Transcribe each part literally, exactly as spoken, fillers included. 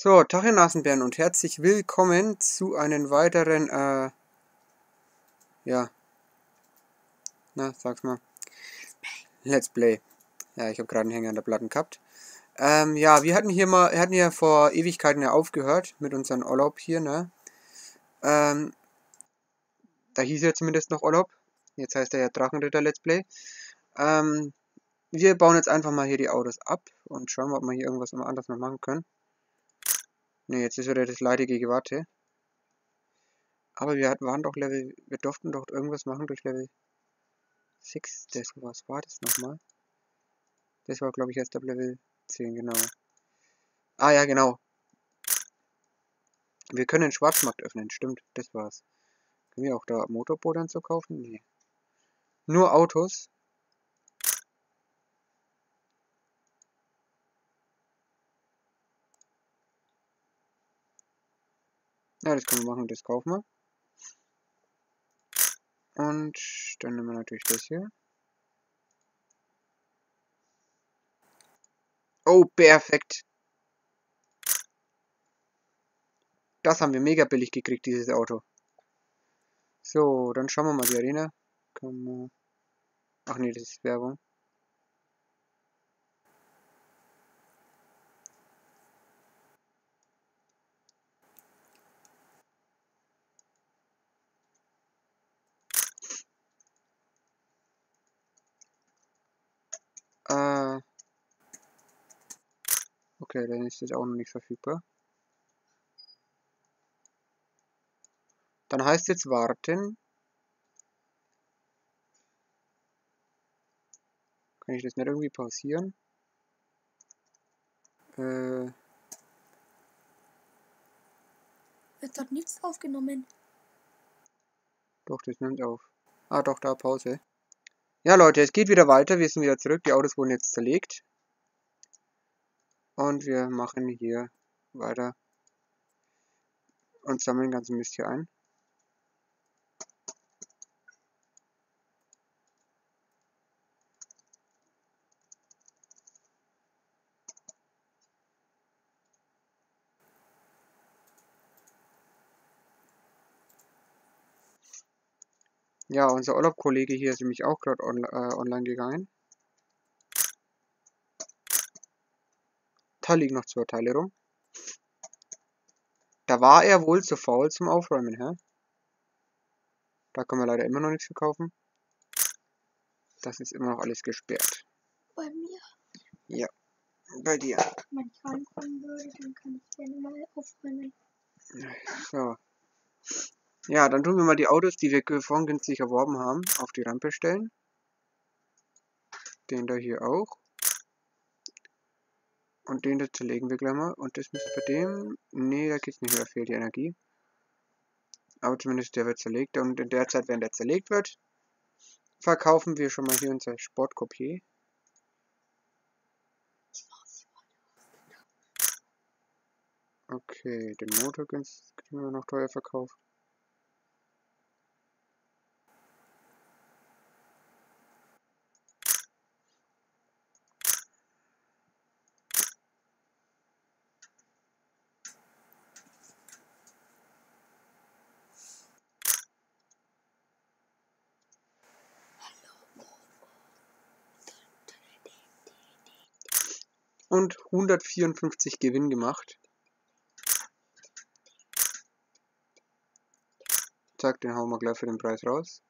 So, Tachenasenbären und herzlich willkommen zu einem weiteren, äh, ja, na, sag's mal, Let's Play. Ja, ich habe gerade einen Hänger an der Platten gehabt. Ähm, ja, wir hatten hier mal, wir hatten ja vor Ewigkeiten ja aufgehört mit unserem Urlaub hier, ne, ähm, da hieß ja zumindest noch Urlaub, jetzt heißt er ja Drachenritter Let's Play. Ähm, wir bauen jetzt einfach mal hier die Autos ab und schauen mal, ob wir hier irgendwas anderes noch machen können. Ne, jetzt ist wieder das leidige Gewarte. Aber wir waren doch Level... Wir durften doch irgendwas machen durch Level sechs. Das, was war das nochmal? Das war, glaube ich, erst ab Level zehn, genau. Ah ja, genau. Wir können den Schwarzmarkt öffnen, stimmt. Das war's. Können wir auch da Motorboote und so kaufen? Nee. Nur Autos. Ja, das können wir machen, das kaufen wir. Und dann nehmen wir natürlich das hier. Oh, perfekt. Das haben wir mega billig gekriegt, dieses Auto. So, dann schauen wir mal die Arena. Ach nee, das ist Werbung. Äh okay, dann ist das auch noch nicht verfügbar. Dann heißt jetzt warten. Kann ich das nicht irgendwie pausieren? Äh Wird dort nichts aufgenommen? Doch, das nimmt auf. Ah doch, da Pause. Ja Leute, es geht wieder weiter, wir sind wieder zurück, die Autos wurden jetzt zerlegt. Und wir machen hier weiter und sammeln den ganzen Mist hier ein. Ja, unser Urlaubkollege hier ist nämlich auch gerade on, äh, online gegangen. Da liegen noch zwei Teile rum. Da war er wohl zu faul zum Aufräumen, hä? Da können wir leider immer noch nichts verkaufen. Das ist immer noch alles gesperrt. Bei mir? Ja, bei dir. Wenn ich reinkommen würde, dann kann ich gerne mal aufräumen. So. Ja, dann tun wir mal die Autos, die wir vorhin günstig erworben haben, auf die Rampe stellen. Den da hier auch. Und den da zerlegen wir gleich mal. Und das müsste bei dem... Nee, da geht's nicht mehr, fehlt die Energie. Aber zumindest der wird zerlegt. Und in der Zeit, während der zerlegt wird, verkaufen wir schon mal hier unser Sportcoupé. Okay, den Motor günstig können wir noch teuer verkaufen. Und hundertvierundfünfzig Gewinn gemacht. Zack, den hauen wir gleich für den Preis raus.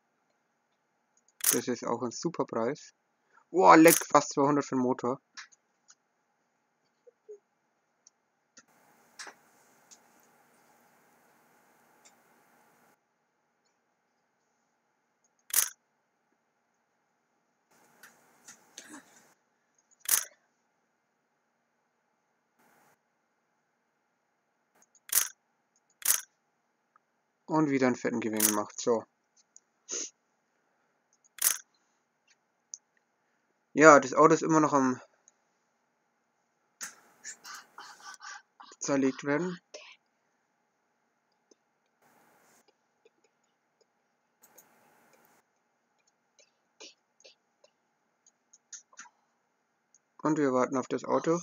Das ist auch ein super Preis. Boah, leck, fast zweihundert für den Motor. Und wieder einen fetten Gewinn gemacht. So. Ja, das Auto ist immer noch am zerlegt werden. Und wir warten auf das Auto.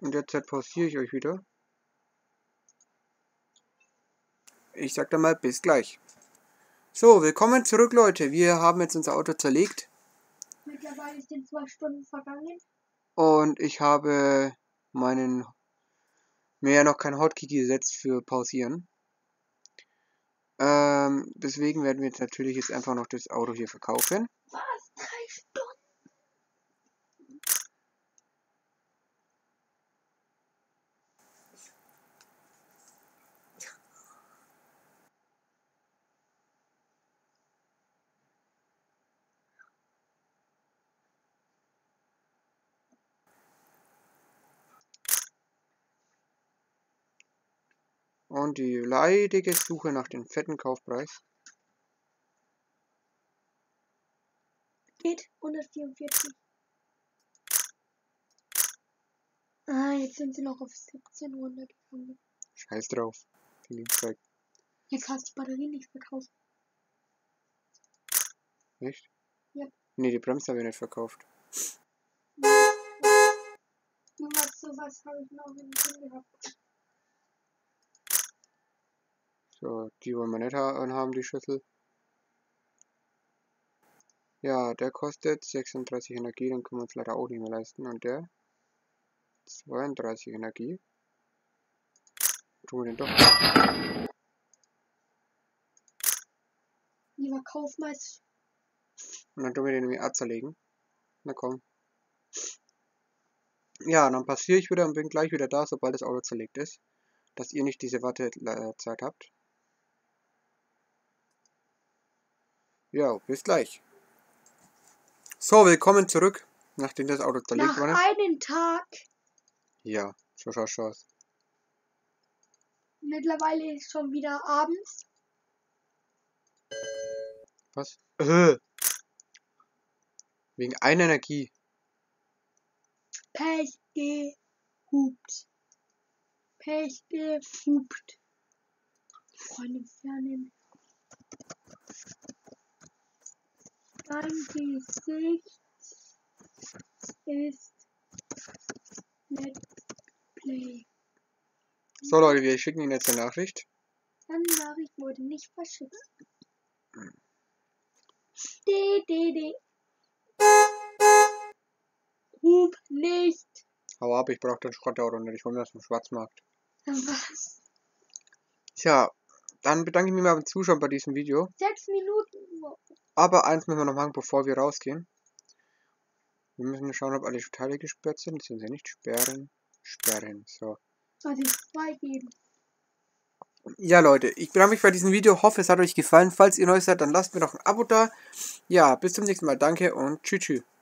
In der Zeit pausiere ich euch wieder. Ich sag dann mal, bis gleich. So, willkommen zurück, Leute. Wir haben jetzt unser Auto zerlegt. Mittlerweile sind zwei Stunden vergangen. Und ich habe meinen... mir ja noch kein Hotkey gesetzt für pausieren. Ähm, deswegen werden wir jetzt natürlich jetzt einfach noch das Auto hier verkaufen. Was? Drei Stunden? Und die leidige Suche nach dem fetten Kaufpreis. Geht hundertvierundvierzig. Ah, jetzt sind sie noch auf siebzehnhundert gefunden. Scheiß drauf. Jetzt kannst du die Batterie nicht verkaufen. Nicht? Ja. Ne, die Bremse habe ich nicht verkauft. Nur was sowas habe ich noch in den gehabt. So, die wollen wir nicht haben, die Schüssel. Ja, der kostet sechsunddreißig Energie, den können wir uns leider auch nicht mehr leisten. Und der zweiunddreißig Energie. Tun wir den doch. Lieber Kaufmeister. Und dann tun wir den irgendwie A zerlegen. Na komm. Ja, dann passiere ich wieder und bin gleich wieder da, sobald das Auto zerlegt ist. Dass ihr nicht diese Wartezeit habt. Ja, bis gleich. So, willkommen zurück, nachdem das Auto zerlegt wurde. Nach einem Tag. Ja, so schaut's aus. Mittlerweile ist schon wieder abends. Was? Äh. Wegen einer Energie. Pech gehupt. Pech gehupt. Freunde fernen. Dein Gesicht ist Let's Play. So Leute, wir schicken Ihnen jetzt eine Nachricht. Eine Nachricht wurde nicht verschickt. D, D, D. Hub nicht. Hau ab, ich brauche den Schrottauto nicht. Ich hole mir das vom Schwarzmarkt. Was? Tja, dann bedanke ich mich mal beim Zuschauen bei diesem Video. Sechs Minuten. Aber eins müssen wir noch machen, bevor wir rausgehen. Wir müssen schauen, ob alle Teile gesperrt sind. Das sind sie nicht. Sperren. Sperren. So. Also zwei geben. Ja, Leute. Ich bedanke mich bei diesem Video. Hoffe, es hat euch gefallen. Falls ihr neu seid, dann lasst mir noch ein Abo da. Ja, bis zum nächsten Mal. Danke und tschüss, tschüss.